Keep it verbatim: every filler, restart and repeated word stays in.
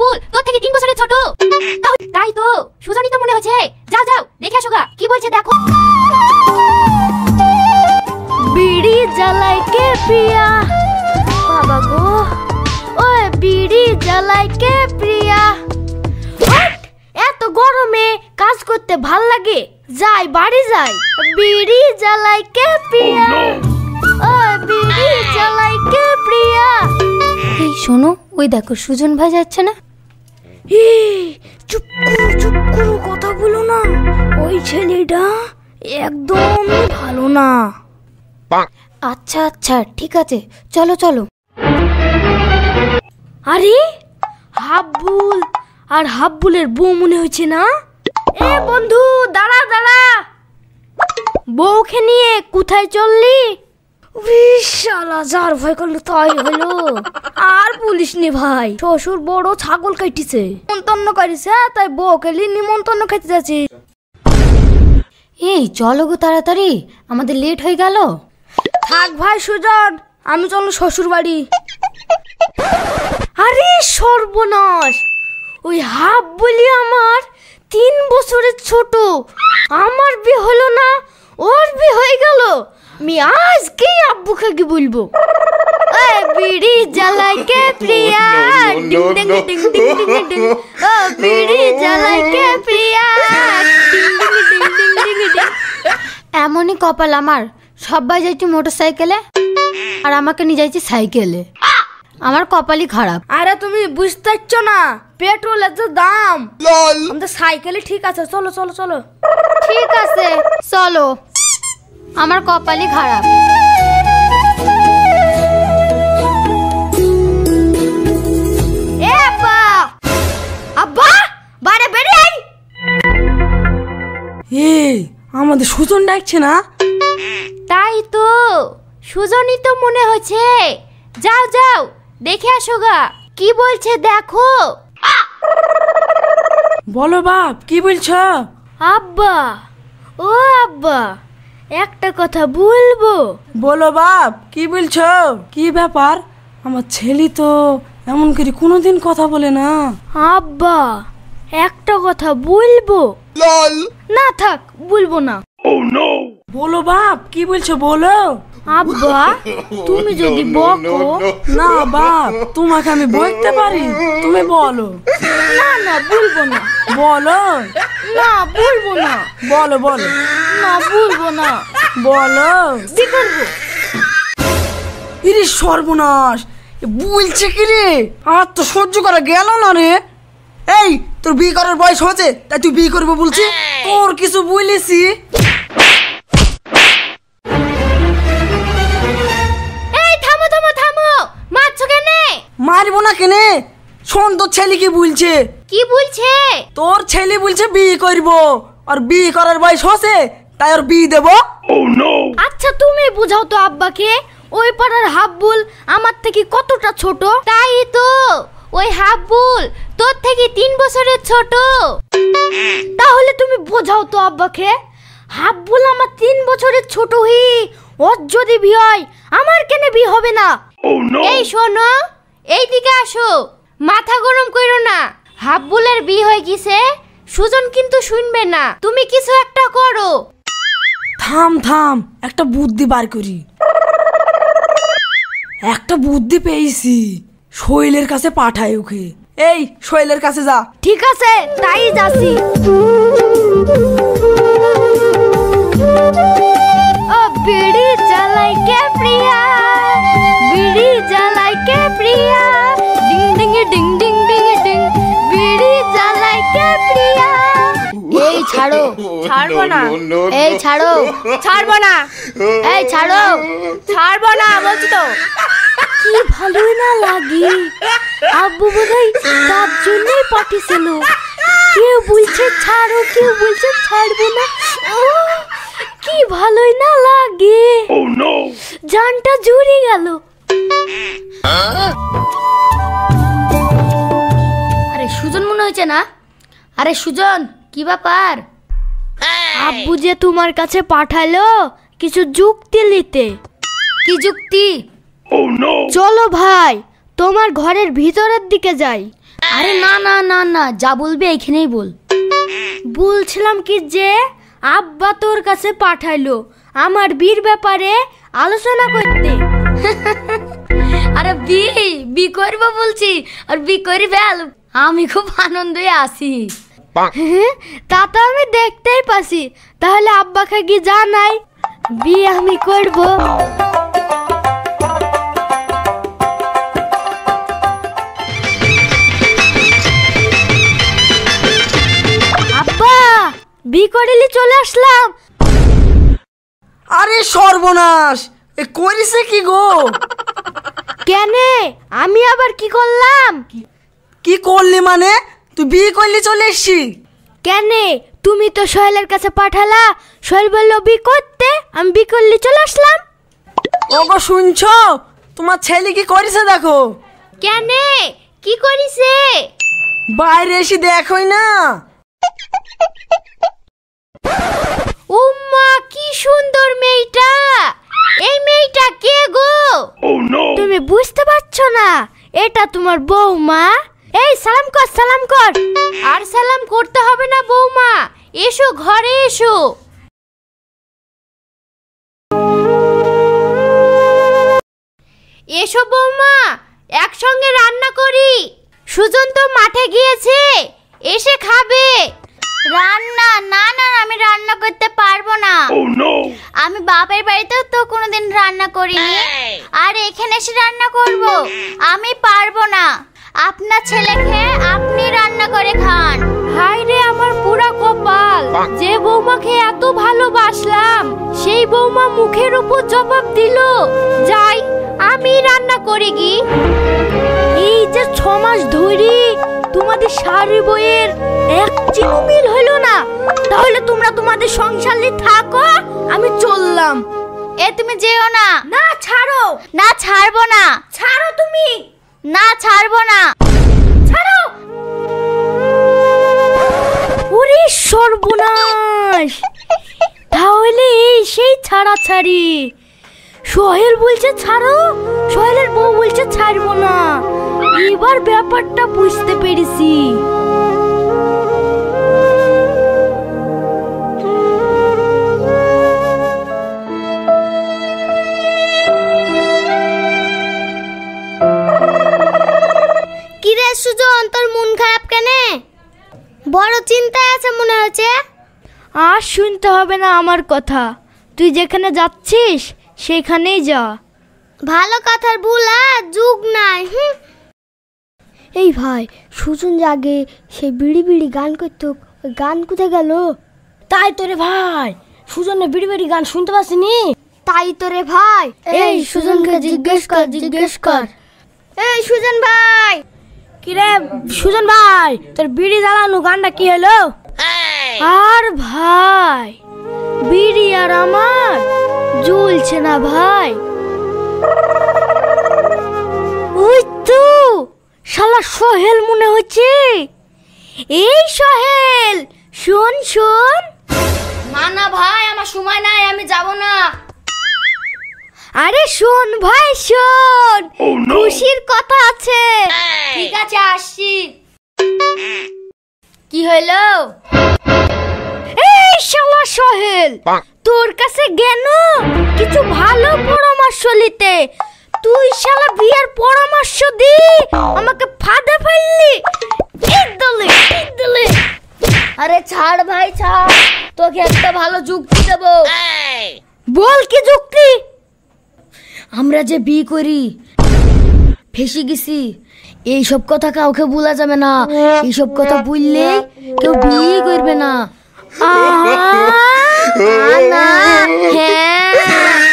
ভুল, তোর থেকে তিন বছরের ছোট। তাই তো, সুজনই তো মনে হচ্ছে। যাও যাও দেখে আসো গা কি বলছে দেখো। বিড়ি জ্বালাই কে প্রিয়া, বাবা গো, ওই বিড়ি জ্বালাই কে প্রিয়া। এত গরমে কাজ করতে ভাল লাগে, যাই বাড়ি যাই। বিড়ি জ্বালাই কে প্রিয়া, ওই বিড়ি জ্বালাই কে প্রিয়া। এই শোনো, ওই দেখো সুজন ভাই যাচ্ছে না। চুপ করো চুপ করো, কথা বলো না। ওই ছেলেটা একদম ভালো না। আচ্ছা আচ্ছা ঠিক আছে, চলো চলো। আরে হাবুল আর হাবুলের বউ মনে হচ্ছে না। এ বন্ধু দাঁড়া দাঁড়া, বউকে নিয়ে কোথায় চললি? শালা যার ভয় করলো তাই হলো। আর পুলিশ নি ভাই, শ্বশুর বড় ছাগল কাটিছে, নিমন্ত্রণ করেছে, তাই বউকে নিমন্ত্রণ খেতে যাচ্ছি। এই চলো গো তাড়াতাড়ি, আমাদের লেট হয়ে গেল। থাক ভাই সুজন, আমি চলো শ্বশুর বাড়ি। আরে সর্বনাশ, ওই হাব বলি আমার তিন বছরের ছোট, আমার বিয়ে হলো না, ওর বিয়ে হয়ে গেল। আমি আজকেই আব্বুকে কি বলবো। ওই বিড়ি জ্বালাই কে প্রিয়া, ding ding ding ding ding. ও বিড়ি জ্বালাই কে প্রিয়া, এমনই কপাল আমার। সবাই যাইছি মোটরসাইকেলে আর আমাকে নিয়ে যাইছি সাইকেলে। আমার কপালই খারাপ। আরে তুমি বুঝতে পারছো না পেট্রোলের যে দাম। আমাদের সাইকেলে ঠিক আছে, চলো চলো চলো। ঠিক আছে চলো, আমার কপালই খারাপ। এ আব্বা আব্বা বাইরে বেরিয়ে। এই আমাদের সুজন ডাকছে না? তাই তো, সুজনই তো মনে হচ্ছে। যাও যাও দেখে আসো গা কি বলছে দেখো। বলো বাপ কি বলছো? আব্বা ও আব্বা, একটা কথা বলবো। বলো বাপ কি বলছো? কি ব্যাপার, আমার ছেলে তো এমন করে কোনোদিন কথা বলে না। আব্বা একটা কথা বলবো। না থাক বলবো না। বলো বাপ কি বলছো বলো। আব্বা তুমি যদি বকো। না বাপ তোমাকে আমি বকতে পারি, তুমি বলো। না না বলবো না। বলো। না বলবো না। বলো বলো। না বলবো না। বলো। কি করবো? ইরে সর্বনাশ, বলছে কি রে, আর তো সহ্য করা গেল না রে। এই তোর বিয়ে করার বয়স হয়েছে তাই তুই বিয়ে করবো বলছি, তোর কিছু বলেছি? মারবো না কেনে, শোন তোর ছেলে কি বলছে। কি বলছে? তোর ছেলে বলছে বিয়ে করবো, আর বিয়ে করার বয়স হয়েছে তাই আর বিয়ে দেবো। আচ্ছা তুমি বুঝাও তো আব্বাকে, ওই পাড়ার হাবুল আমার থেকে কতটা ছোট। তাই তো, ওই হাবুল তোর থেকে তিন বছরের ছোট। তাহলে তুমি বোঝাও তো আব্বাকে, হাবুল আমার তিন বছরের ছোট হই, ওর যদি বিয়ে হয় আমার কেন বিয়ে হবে না? এই শোনো, এই দিকে আসো, মাথা গরম করো না। হাবুলের বিয়ে হয়ে গেছে, সুজন কিন্তু শুনবে না। তুমি কিছু একটা করো। থাম থাম, একটা বুদ্ধি বার করি। একটা বুদ্ধি পেয়েছি, শৈলের কাছে পাঠাই ওকে। এই শৈলের কাছে যা। ঠিক আছে তাই যাচ্ছি। ও বিড়ি জ্বালাই কে প্রিয়া, বিড়ি জ্বালাই কে প্রিয়া, ding ding ding ding ding ding, বিড়ি জ্বালাই কে প্রিয়া। এই ছাড়ো। ছাড়বো না। এই ছাড়ো। ছাড়বো না। এই ছাড়ো। ছাড়বো না বলছি তো। কি ভালোই না লাগে, আব্বু বোধহয় তার জন্যই পাঠিয়েছিল। কেউ বলছে ছাড়ো, কেউ বলছে ছাড়বে না। কি ভালোই না লাগে, জানটা জুড়ে গেল। আরে সুজন মনে হচ্ছে না? আরে সুজন কি ব্যাপার? আব্বু যে তোমার কাছে পাঠালো কিছু যুক্তি নিতে। কি যুক্তি? চলো ভাই তোমার ঘরের ভিতরের দিকে যাই, আরে না না না না, যা বলবি এইখানেই বল। বলছিলাম কি যে আব্বা তোর কাছে পাঠাইলো আমার বিয়ের ব্যাপারে আলোচনা করতে। আরে বি বি করব বলছি, আর বি করি ফেল। আমি খুব আনন্দে আছি। তা তো আমি দেখতেই পাচ্ছি। তাহলে আব্বাকে কি জানাই বিয়ে আমি করব? আব্বা বিয়ে করলি, চলে আসলাম। আরে সর্বনাশ, এ করিছে কি গো? কেন আমি আবার কি করলাম? কি করলি মানে? তুই বিয়ে করলি চলে এসছি। কেন তুমি তো সোহেলের কাছে পাঠালা, সোহেল বললো বি করতে, আমি বি করলি চলে আসলাম। ওগো শুনছো, তোমার ছেলে কি করেছে দেখো। কেন কি করেছে? বাইরে এসে দেখোই না। উম্মা কি সুন্দর মেয়েটা। এই মেয়েটা কে গো? তুমি বুঝতে পারছো না, এটা তোমার বৌমা। এই সালাম কর, সালাম কর। আর সালাম করতে হবে না বৌমা, এসো ঘরে এসো। এসো বৌমা, একসঙ্গে রান্না করি। সুজন তো মাঠে গিয়েছে, এসে খাবে। রান্না? না না, আমি রান্না করতে পারবো না। আমি বাপের বাড়িতে তো কোনোদিন রান্না করিনি, আর এখানে এসে রান্না করব আমি পারবো না। আপনার ছেলেকে আপনি রান্না করে খান। হাই রে আমার পুরা কপাল, যে বৌমাকে এত ভালোবাসলাম সেই বৌমা মুখের উপর জবাব দিল। যাই আমি রান্না করি গি। এই যে ছ মাস ধরে তোমাদের শাড়ি বইয়ের এক চিনু মিল হলো না, তাহলে তোমরা তোমাদের সংসার নিয়ে থাকো, আমি চললাম। এ তুমি যেও না। না ছাড়ো। না ছাড়বো না। ছাড়ো তুমি। না ছাড়বো না। ছাড়ো। ওরে সর্বনাশ, তাহলে এই সেই ছাড়া ছাড়ি। সোহেল বলছে ছাড়ো, সোহেলের বউ বলছে ছাড়বো না। এবার ব্যাপারটা বুঝতে পেরেছি। কিরে সুজন, তোর মন খারাপ কেন? বড় চিন্তায় আছে মনে হচ্ছে। আর শুনতে হবে না আমার কথা, তুই যেখানে যাচ্ছিস সেখানেই যা। ভালো কথার বুলা যুগ নাই। হুম। এই ভাই সুজন যে আগে সে বিড়ি বিড়ি গান করত, ওই গান কোথায় গেল? তাই তো রে ভাই, সুজনের বিড়ি বিড়ি গান শুনতে পাসনি? তাই তো রে ভাই। এই সুজনকে জিজ্ঞেস কর, জিজ্ঞেস কর। এই সুজন ভাই। কিরে সুজন ভাই, তোর বিড়ি জ্বালানো গানটা কি হলো? আর ভাই বিড়ি আর আমার জ্বলছে না ভাই। ওই তো শালা সোহেল মনে হচ্ছে। এই সোহেল শোন শোন। না না ভাই, আমার সময় নাই, আমি যাব না। আরে শোন ভাই শোন, খুশির কথা আছে। ঠিক আছে আসছি। কি হলো? এই শালা সোহেল, তোর কাছে গেল কিছু ভালো পরামর্শ নিতে, তুই শালা বিয়ার পরামর্শ দি আমাকে ফাঁদে ফেললি। আরে ছাড় ভাই ছাড়, তোকে একটা ভালো যুক্তি দেব। বল কি যুক্তি? আমরা যে বিয়ে করি ফেসে গেছি, এইসব কথা কাউকে বলা যাবে না, এইসব কথা বললে কেউ বিয়ে করবে না। হ্যাঁ